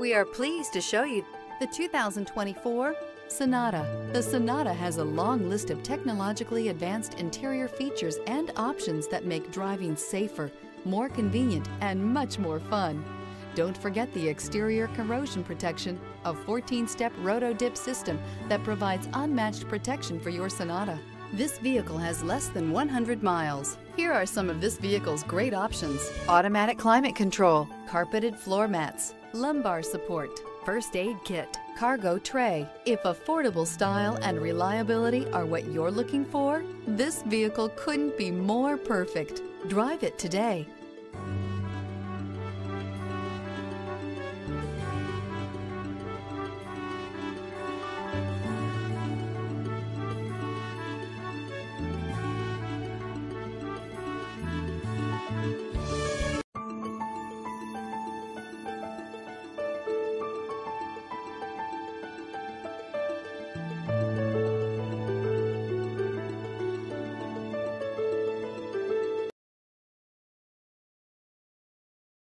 We are pleased to show you the 2024 Sonata. The Sonata has a long list of technologically advanced interior features and options that make driving safer, more convenient, and much more fun. Don't forget the exterior corrosion protection, a 14-step roto-dip system that provides unmatched protection for your Sonata. This vehicle has less than 100 miles. Here are some of this vehicle's great options: automatic climate control, carpeted floor mats, lumbar support, first aid kit, cargo tray. If affordable style and reliability are what you're looking for, this vehicle couldn't be more perfect. Drive it today.